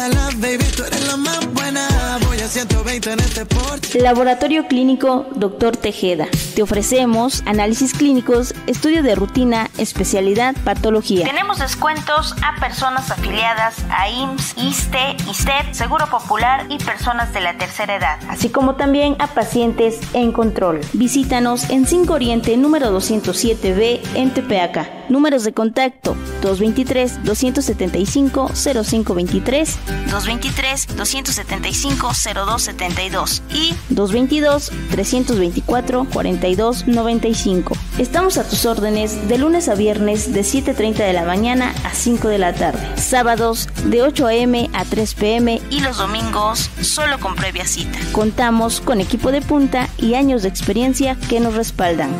Laboratorio Clínico Doctor Tejeda. Te ofrecemos análisis clínicos, estudio de rutina, especialidad, patología. Tenemos descuentos a personas afiliadas a IMSS, ISSSTE, ISSSTE, Seguro Popular y personas de la tercera edad, así como también a pacientes en control. Visítanos en 5 Oriente, número 207B, en Tepeaca. Números de contacto: 223-275-0523, 223-275-0272 y 222-324-4295. Estamos a tus órdenes de lunes a viernes de 7:30 de la mañana a 5 de la tarde, sábados de 8 a.m. a 3 p.m. y los domingos solo con previa cita. Contamos con equipo de punta y años de experiencia que nos respaldan.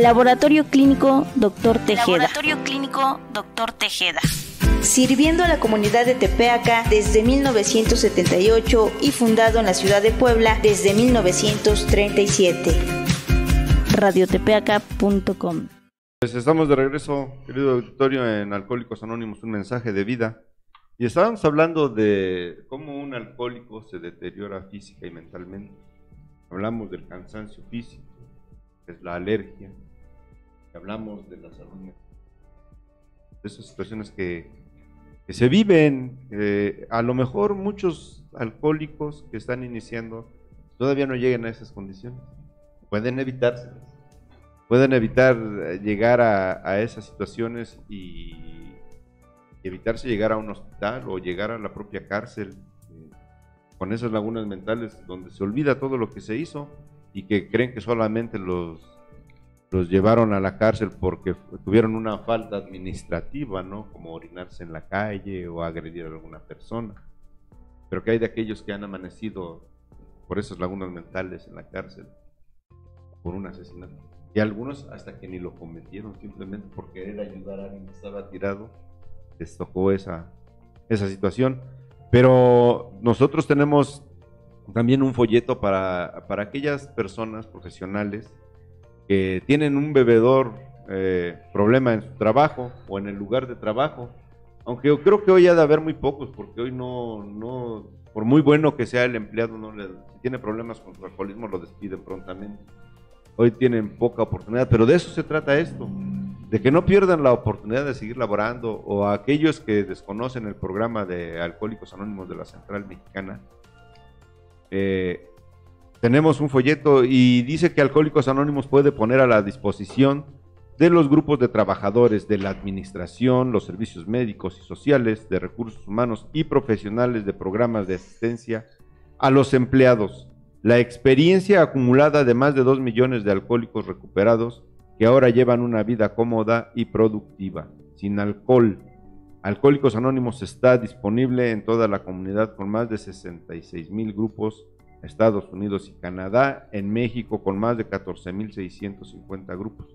Laboratorio Clínico Doctor Tejeda. Laboratorio Clínico Doctor Tejeda. Sirviendo a la comunidad de Tepeaca desde 1978 y fundado en la ciudad de Puebla desde 1937. Radiotepeaca.com. Pues estamos de regreso, querido auditorio, en Alcohólicos Anónimos, un mensaje de vida. Y estábamos hablando de cómo un alcohólico se deteriora física y mentalmente. Hablamos del cansancio físico, es la alergia, hablamos de la salud mental. De esas situaciones que se viven, a lo mejor muchos alcohólicos que están iniciando todavía no llegan a esas condiciones, pueden evitarse, pueden evitar llegar a esas situaciones y evitarse llegar a un hospital o llegar a la propia cárcel con esas lagunas mentales donde se olvida todo lo que se hizo y que creen que solamente los llevaron a la cárcel porque tuvieron una falta administrativa, ¿no? Como orinarse en la calle o agredir a alguna persona. Pero que hay de aquellos que han amanecido por esas lagunas mentales en la cárcel por un asesinato. Y algunos hasta que ni lo cometieron, simplemente por querer ayudar a alguien que estaba tirado, les tocó esa situación. Pero nosotros tenemos también un folleto para aquellas personas profesionales que tienen un bebedor problema en su trabajo o en el lugar de trabajo, aunque yo creo que hoy ha de haber muy pocos, porque hoy no por muy bueno que sea el empleado, si tiene problemas con su alcoholismo lo despiden prontamente. Hoy tienen poca oportunidad, pero de eso se trata esto, de que no pierdan la oportunidad de seguir laborando, o a aquellos que desconocen el programa de Alcohólicos Anónimos de la Central Mexicana. Tenemos un folleto y dice que Alcohólicos Anónimos puede poner a la disposición de los grupos de trabajadores de la administración, los servicios médicos y sociales, de recursos humanos y profesionales de programas de asistencia a los empleados, la experiencia acumulada de más de 2 millones de alcohólicos recuperados que ahora llevan una vida cómoda y productiva, sin alcohol. Alcohólicos Anónimos está disponible en toda la comunidad con más de 66,000 grupos, Estados Unidos y Canadá, en México con más de 14,650 grupos.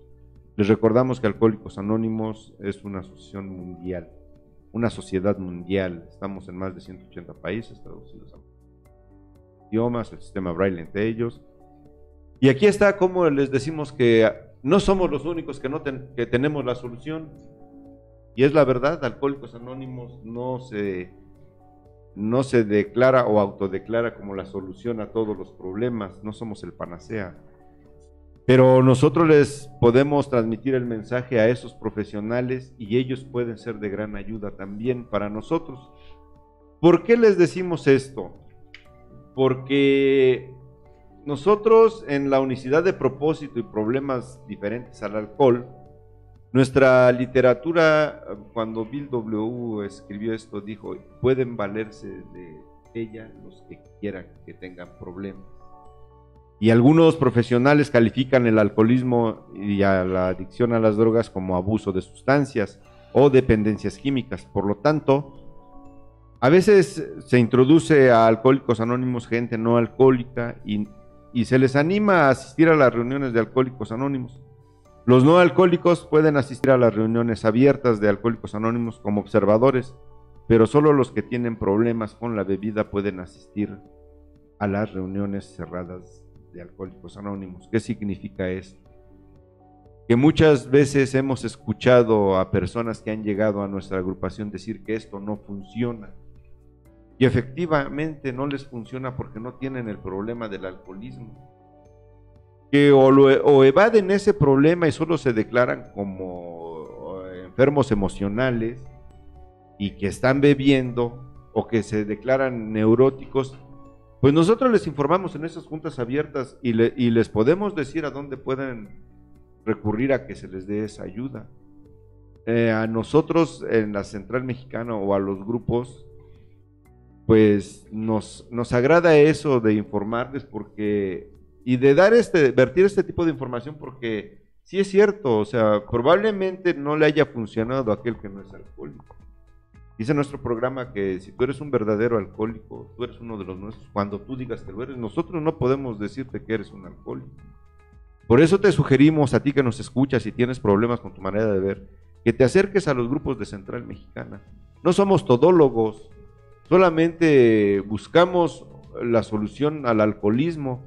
Les recordamos que Alcohólicos Anónimos es una asociación mundial, una sociedad mundial. Estamos en más de 180 países traducidos a idiomas, el sistema Braille entre ellos. Y aquí está como les decimos que no somos los únicos que tenemos la solución, y es la verdad. Alcohólicos Anónimos no se declara o autodeclara como la solución a todos los problemas, no somos el panacea. Pero nosotros les podemos transmitir el mensaje a esos profesionales y ellos pueden ser de gran ayuda también para nosotros. ¿Por qué les decimos esto? Porque nosotros en la unicidad de propósito y problemas diferentes al alcohol, nuestra literatura, cuando Bill W escribió esto, dijo: pueden valerse de ella los que quieran que tengan problemas. Y algunos profesionales califican el alcoholismo y a la adicción a las drogas como abuso de sustancias o dependencias químicas. Por lo tanto, a veces se introduce a Alcohólicos Anónimos gente no alcohólica y se les anima a asistir a las reuniones de Alcohólicos Anónimos. Los no alcohólicos pueden asistir a las reuniones abiertas de Alcohólicos Anónimos como observadores, pero solo los que tienen problemas con la bebida pueden asistir a las reuniones cerradas de Alcohólicos Anónimos. ¿Qué significa esto? Que muchas veces hemos escuchado a personas que han llegado a nuestra agrupación decir que esto no funciona. Y efectivamente no les funciona porque no tienen el problema del alcoholismo. Que o evaden ese problema y solo se declaran como enfermos emocionales y que están bebiendo, o que se declaran neuróticos. Pues nosotros les informamos en esas juntas abiertas y les podemos decir a dónde pueden recurrir a que se les dé esa ayuda. A nosotros en la Central Mexicana o a los grupos, pues nos agrada eso de informarles, porque y de dar vertir este tipo de información, porque sí es cierto, o sea, probablemente no le haya funcionado a aquel que no es alcohólico. Dice nuestro programa que si tú eres un verdadero alcohólico, tú eres uno de los nuestros. Cuando tú digas que lo eres, nosotros no podemos decirte que eres un alcohólico. Por eso te sugerimos a ti que nos escuchas y tienes problemas con tu manera de ver, que te acerques a los grupos de Central Mexicana. No somos todólogos, solamente buscamos la solución al alcoholismo.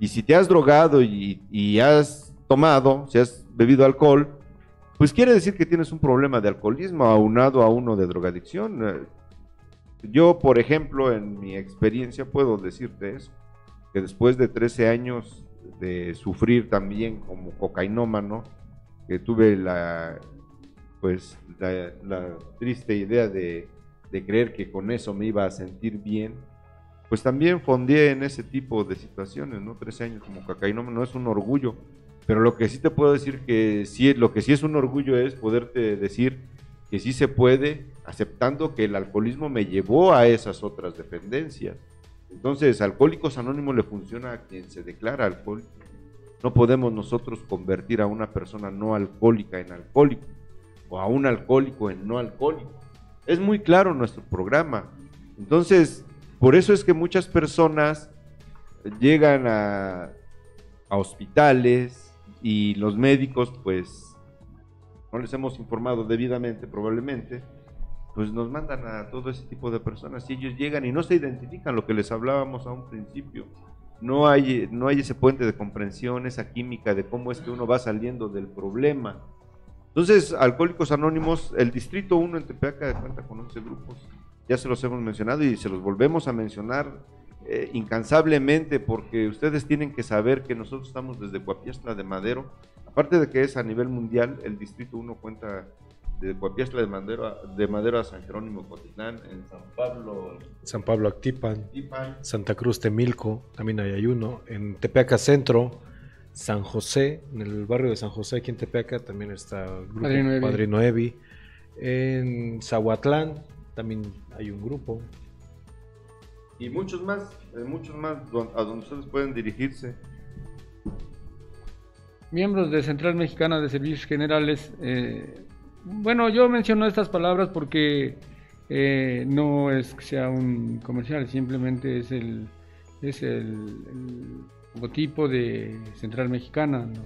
Y si te has drogado y has tomado, si has bebido alcohol, pues quiere decir que tienes un problema de alcoholismo aunado a uno de drogadicción. Yo, por ejemplo, en mi experiencia puedo decirte eso, que después de 13 años de sufrir también como cocainómano, que tuve la triste idea de creer que con eso me iba a sentir bien, pues también fondeé en ese tipo de situaciones, ¿no? 13 años como cocainómano no es un orgullo, pero lo que sí te puedo decir que sí, lo que sí es un orgullo es poderte decir que sí se puede, aceptando que el alcoholismo me llevó a esas otras dependencias. Entonces, Alcohólicos Anónimos le funciona a quien se declara alcohólico. No podemos nosotros convertir a una persona no alcohólica en alcohólico, o a un alcohólico en no alcohólico. Es muy claro nuestro programa. Entonces, por eso es que muchas personas llegan a hospitales y los médicos, pues, no les hemos informado debidamente probablemente, pues nos mandan a todo ese tipo de personas y ellos llegan y no se identifican, lo que les hablábamos a un principio. No hay ese puente de comprensión, esa química de cómo es que uno va saliendo del problema. Entonces, Alcohólicos Anónimos, el Distrito 1 en Tepeaca cuenta con 11 grupos, ya se los hemos mencionado y se los volvemos a mencionar incansablemente, porque ustedes tienen que saber que nosotros estamos desde Cuapiastla de Madero, aparte de que es a nivel mundial, el Distrito 1 cuenta de Cuapiastla de Madero a San Jerónimo Cotitlán, en San Pablo Actipan, Santa Cruz Temilco, también hay uno, en Tepeaca Centro, San José, en el barrio de San José, aquí en Tepeaca, también está el grupo Padrino Evi, en Zahuatlán también hay un grupo. Y muchos más a donde ustedes pueden dirigirse. Miembros de Central Mexicana de Servicios Generales, bueno, yo menciono estas palabras porque no es que sea un comercial, simplemente es el logotipo de Central Mexicana, ¿no?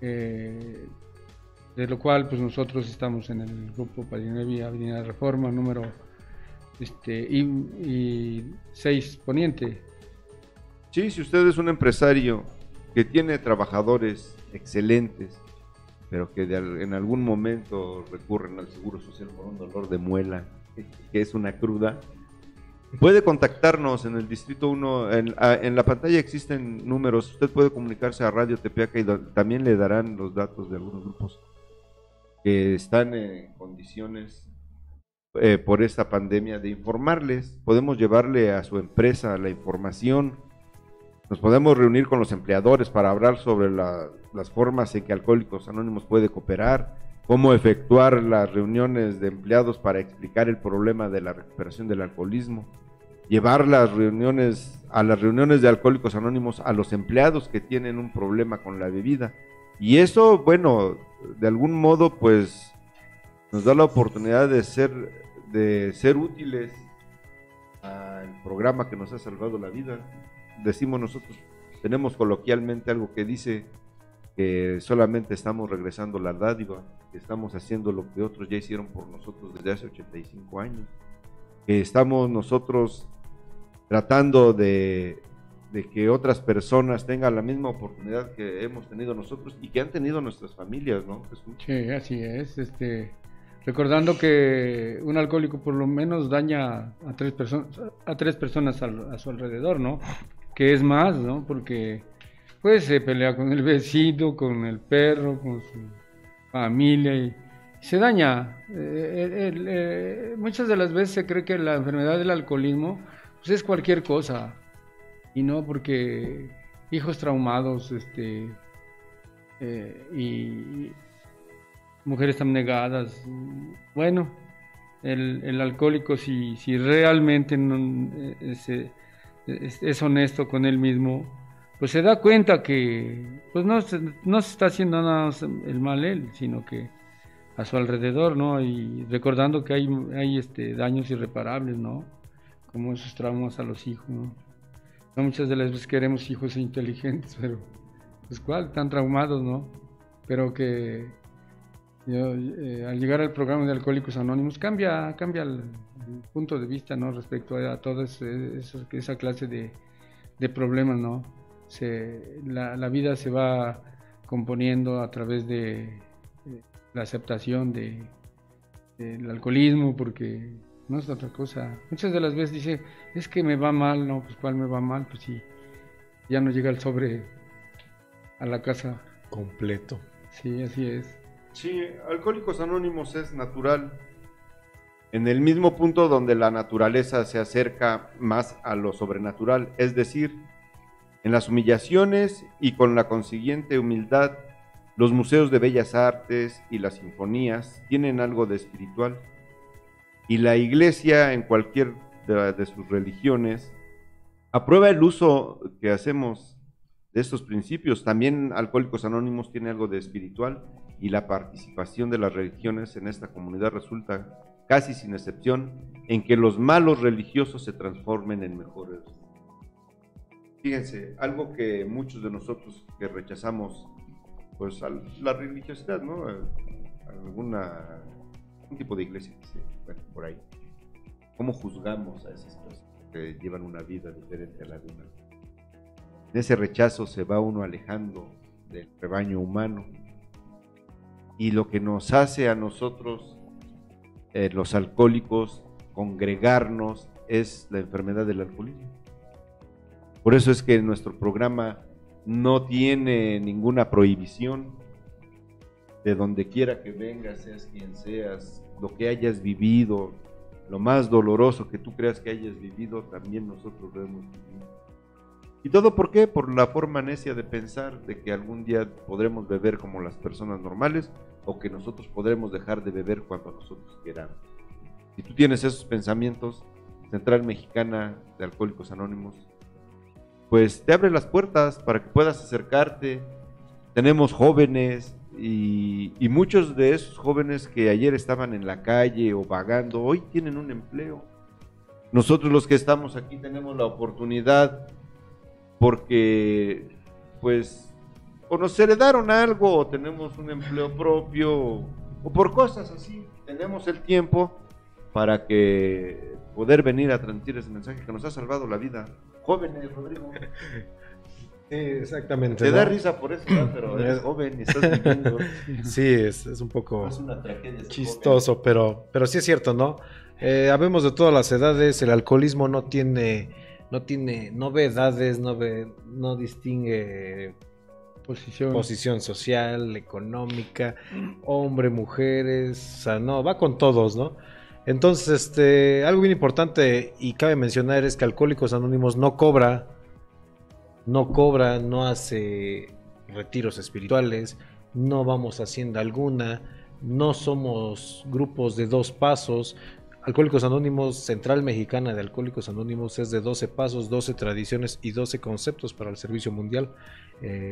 De lo cual pues nosotros estamos en el grupo Padrinuevi, Avenida Reforma, número y 6 Poniente. Sí, si usted es un empresario que tiene trabajadores excelentes, pero que en algún momento recurren al Seguro Social por un dolor de muela, que es una cruda, puede contactarnos en el Distrito 1, en la pantalla existen números, usted puede comunicarse a Radio Tepeaca y también le darán los datos de algunos grupos que están en condiciones, por esta pandemia, de informarles. Podemos llevarle a su empresa la información, nos podemos reunir con los empleadores para hablar sobre las formas en que Alcohólicos Anónimos puede cooperar, cómo efectuar las reuniones de empleados para explicar el problema de la recuperación del alcoholismo, llevar las reuniones de Alcohólicos Anónimos a los empleados que tienen un problema con la bebida. Y eso, bueno, de algún modo pues nos da la oportunidad de ser útiles al programa que nos ha salvado la vida. Decimos nosotros, tenemos coloquialmente algo que dice que solamente estamos regresando la dádiva, que estamos haciendo lo que otros ya hicieron por nosotros desde hace 85 años, que estamos nosotros tratando de que otras personas tengan la misma oportunidad que hemos tenido nosotros y que han tenido nuestras familias, ¿no, Jesús? Sí, así es, recordando que un alcohólico por lo menos daña a tres personas a su alrededor, ¿no? Que es más, ¿no? Porque pues se pelea con el vecino, con el perro, con su familia y se daña. Muchas de las veces se cree que la enfermedad del alcoholismo pues es cualquier cosa y no, porque hijos traumados, y mujeres abnegadas. Bueno, el alcohólico si realmente no, es honesto con él mismo, pues se da cuenta que pues no se está haciendo nada el mal él, sino que a su alrededor, ¿no? Y recordando que hay daños irreparables, ¿no? Como esos traumas a los hijos, ¿no? No muchas de las veces queremos hijos inteligentes, pero pues cuál, tan traumados, ¿no? Pero que al llegar al programa de Alcohólicos Anónimos cambia el punto de vista, ¿no? Respecto a toda esa clase de problemas, ¿no? La vida se va componiendo a través de la aceptación del alcoholismo, porque no es otra cosa. Muchas de las veces dice, es que me va mal. No, pues ¿cuál me va mal? Pues sí, ya no llega el sobre a la casa completo. Sí, así es. Sí, Alcohólicos Anónimos es natural, en el mismo punto donde la naturaleza se acerca más a lo sobrenatural, es decir, en las humillaciones y con la consiguiente humildad Los museos de bellas artes y las sinfonías tienen algo de espiritual, y la Iglesia, en cualquier de sus religiones, aprueba el uso que hacemos de estos principios. También Alcohólicos Anónimos tiene algo de espiritual, y la participación de las religiones en esta comunidad resulta casi sin excepción en que los malos religiosos se transformen en mejores. Fíjense, algo que muchos de nosotros que rechazamos, pues a la religiosidad, ¿no? Un tipo de iglesia que se, bueno, por ahí. ¿Cómo juzgamos a esas personas que llevan una vida diferente a la de una? De ese rechazo se va uno alejando del rebaño humano, y lo que nos hace a nosotros, los alcohólicos, congregarnos es la enfermedad del alcoholismo. Por eso es que nuestro programa no tiene ninguna prohibición. De donde quiera que vengas, seas quien seas, lo que hayas vivido, lo más doloroso que tú creas que hayas vivido, también nosotros lo hemos vivido. ¿Y todo por qué? Por la forma necia de pensar de que algún día podremos beber como las personas normales, o que nosotros podremos dejar de beber cuando nosotros queramos. Si tú tienes esos pensamientos, Central Mexicana de Alcohólicos Anónimos, pues te abre las puertas para que puedas acercarte. Tenemos jóvenes, y muchos de esos jóvenes que ayer estaban en la calle o vagando, hoy tienen un empleo. Nosotros los que estamos aquí tenemos la oportunidad porque, pues, o nos heredaron algo, o tenemos un empleo propio, o por cosas así, tenemos el tiempo para que poder venir a transmitir ese mensaje que nos ha salvado la vida. Jóvenes, Rodrigo. Sí, exactamente. Te da risa por eso, ¿no? Pero eres joven y estás viviendo. Sí, es un poco chistoso, pero sí es cierto, ¿no? Habemos de todas las edades, el alcoholismo no ve edades, no distingue posición social, económica, hombre, mujeres, o sea, no, va con todos, ¿no? Entonces, algo bien importante y cabe mencionar es que Alcohólicos Anónimos no cobra, no hace retiros espirituales, no vamos a hacienda alguna, no somos grupos de 2 pasos. Alcohólicos Anónimos, Central Mexicana de Alcohólicos Anónimos, es de 12 pasos, 12 tradiciones y 12 conceptos para el servicio mundial.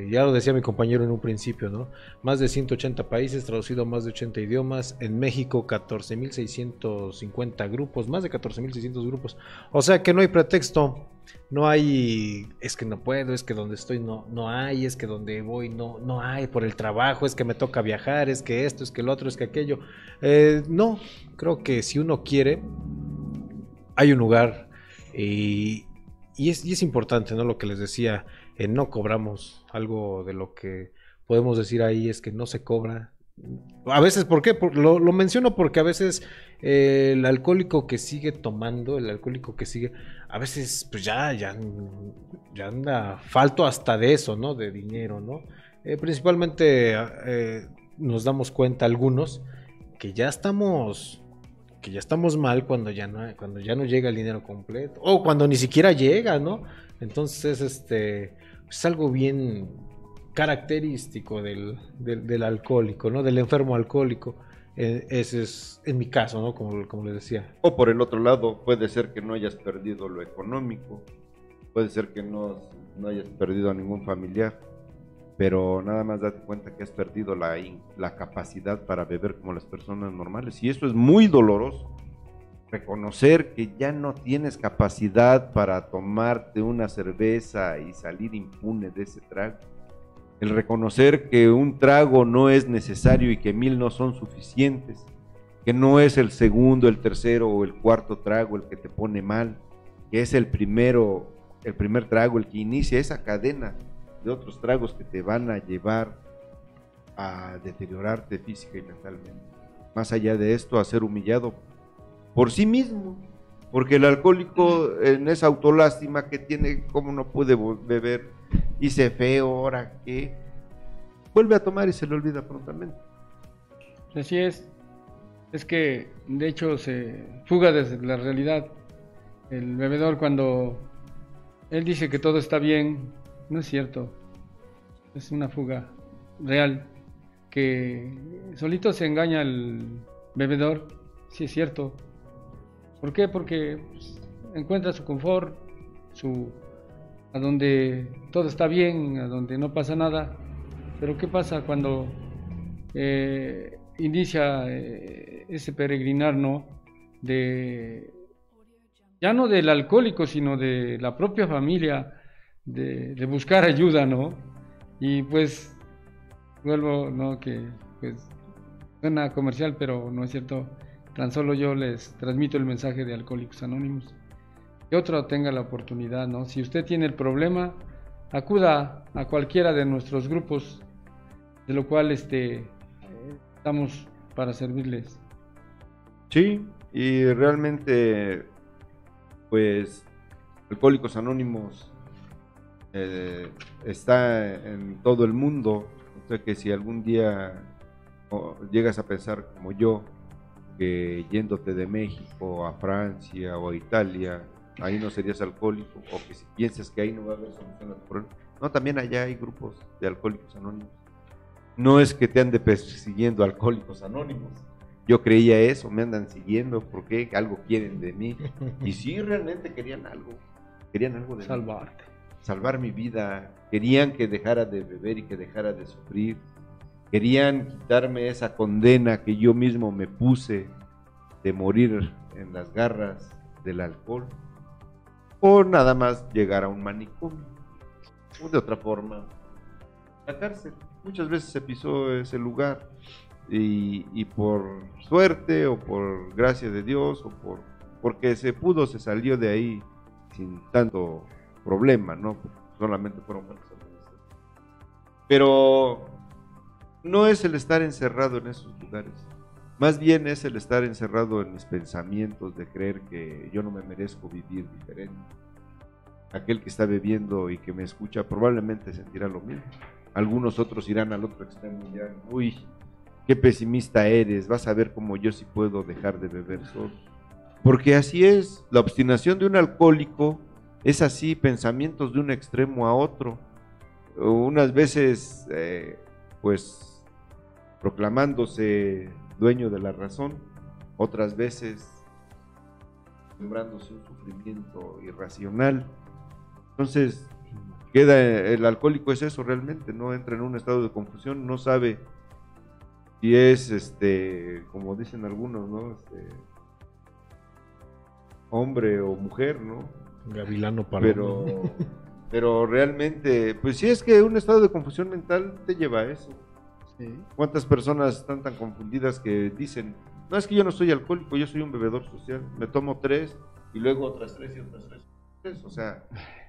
Ya lo decía mi compañero en un principio, ¿no? Más de 180 países, traducido a más de 80 idiomas. En México, 14.650 grupos, más de 14.600 grupos. O sea que no hay pretexto, no hay, es que no puedo, es que donde estoy no hay, es que donde voy no hay, por el trabajo, es que me toca viajar, es que esto, es que el otro, es que aquello. No, creo que si uno quiere, hay un lugar, y es importante, ¿no? Lo que les decía. No cobramos, algo de lo que podemos decir ahí es que no se cobra. A veces, ¿por qué? Lo menciono porque a veces el alcohólico que sigue tomando, a veces pues ya anda falto hasta de eso, ¿no? De dinero, ¿no? Principalmente nos damos cuenta algunos que ya estamos mal cuando ya no llega el dinero completo, o cuando ni siquiera llega, ¿no? Entonces, es algo bien característico del alcohólico, ¿no? Del enfermo alcohólico. Ese es en mi caso, ¿no? Como les decía. O por el otro lado, puede ser que no hayas perdido lo económico, puede ser que no hayas perdido a ningún familiar, pero nada más date cuenta que has perdido la capacidad para beber como las personas normales, y eso es muy doloroso. Reconocer que ya no tienes capacidad para tomarte una cerveza y salir impune de ese trago. El reconocer que un trago no es necesario y que 1000 no son suficientes, que no es el segundo, el tercero o el cuarto trago el que te pone mal, que es el primer trago el que inicia esa cadena de otros tragos que te van a llevar a deteriorarte física y mentalmente. Más allá de esto, a ser humillado por sí mismo, porque el alcohólico en esa autolástima que tiene, como no pude beber, hice feo, ahora qué, vuelve a tomar y se le olvida prontamente. Así es que de hecho se fuga desde la realidad. El bebedor, cuando él dice que todo está bien, no es cierto, es una fuga real. que solito se engaña el bebedor, sí es cierto. ¿Por qué? Porque encuentra su confort, a donde todo está bien, a donde no pasa nada. Pero ¿qué pasa cuando inicia ese peregrinar, no? Ya no del alcohólico, sino de la propia familia, de buscar ayuda, ¿no? Y pues, vuelvo, ¿no? Que pues, suena comercial, pero no es cierto. Tan solo yo les transmito el mensaje de Alcohólicos Anónimos. Que otro tenga la oportunidad, ¿no? Si usted tiene el problema, acuda a cualquiera de nuestros grupos, de lo cual estamos para servirles. Sí, y realmente, pues, Alcohólicos Anónimos está en todo el mundo. O sea que si algún día llegas a pensar como yo, que yéndote de México a Francia o a Italia, ahí no serías alcohólico, o que si piensas que ahí no va a haber solución a tu problema. No, también allá hay grupos de Alcohólicos Anónimos. No es que te ande persiguiendo Alcohólicos Anónimos. Yo creía eso, me andan siguiendo porque algo quieren de mí. Y sí, realmente querían algo de mí. Salvarte. Salvar mi vida. Querían que dejara de beber y que dejara de sufrir. Querían quitarme esa condena que yo mismo me puse de morir en las garras del alcohol. O nada más llegar a un manicomio, o de otra forma, la cárcel. Muchas veces se pisó ese lugar, y por suerte o por gracia de Dios, o porque se salió de ahí sin tanto problema, ¿no? Solamente fueron buenas organizaciones. Pero no es el estar encerrado en esos lugares, más bien es el estar encerrado en mis pensamientos de creer que yo no me merezco vivir diferente. Aquel que está bebiendo y que me escucha probablemente sentirá lo mismo. Algunos otros irán al otro extremo y dirán, uy, qué pesimista eres, vas a ver cómo yo sí puedo dejar de beber solo. Porque así es, la obstinación de un alcohólico es así, pensamientos de un extremo a otro. Unas veces, pues, proclamándose dueño de la razón, otras veces sembrándose un sufrimiento irracional. Entonces, el alcohólico es eso realmente, no entra en un estado de confusión, no sabe si es, como dicen algunos, ¿no? Hombre o mujer, ¿no? Gavilano para uno. Pero realmente, pues sí, es que un estado de confusión mental te lleva a eso. Sí. ¿Cuántas personas están tan confundidas que dicen, no, es que yo no soy alcohólico, yo soy un bebedor social, me tomo 3 y luego otras 3 y otras 3? O sea,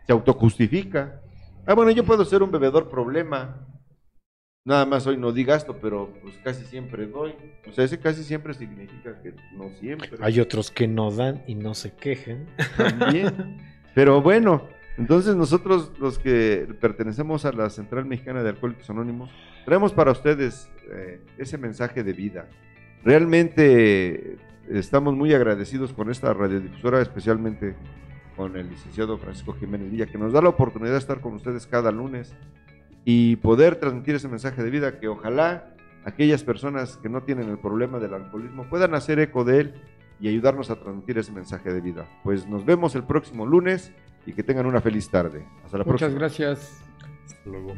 se autojustifica. Ah, bueno, yo puedo ser un bebedor problema, nada más hoy no di gasto, pero pues casi siempre doy. O sea, ese casi siempre significa que no siempre. Hay otros que no dan y no se quejen. También, pero bueno, entonces nosotros los que pertenecemos a la Central Mexicana de Alcohólicos Anónimos, traemos para ustedes ese mensaje de vida. Realmente estamos muy agradecidos con esta radiodifusora, especialmente con el licenciado Francisco Jiménez Villa, que nos da la oportunidad de estar con ustedes cada lunes y poder transmitir ese mensaje de vida, que ojalá aquellas personas que no tienen el problema del alcoholismo puedan hacer eco de él y ayudarnos a transmitir ese mensaje de vida. Pues nos vemos el próximo lunes y que tengan una feliz tarde. Hasta la próxima. Muchas gracias. Hasta luego.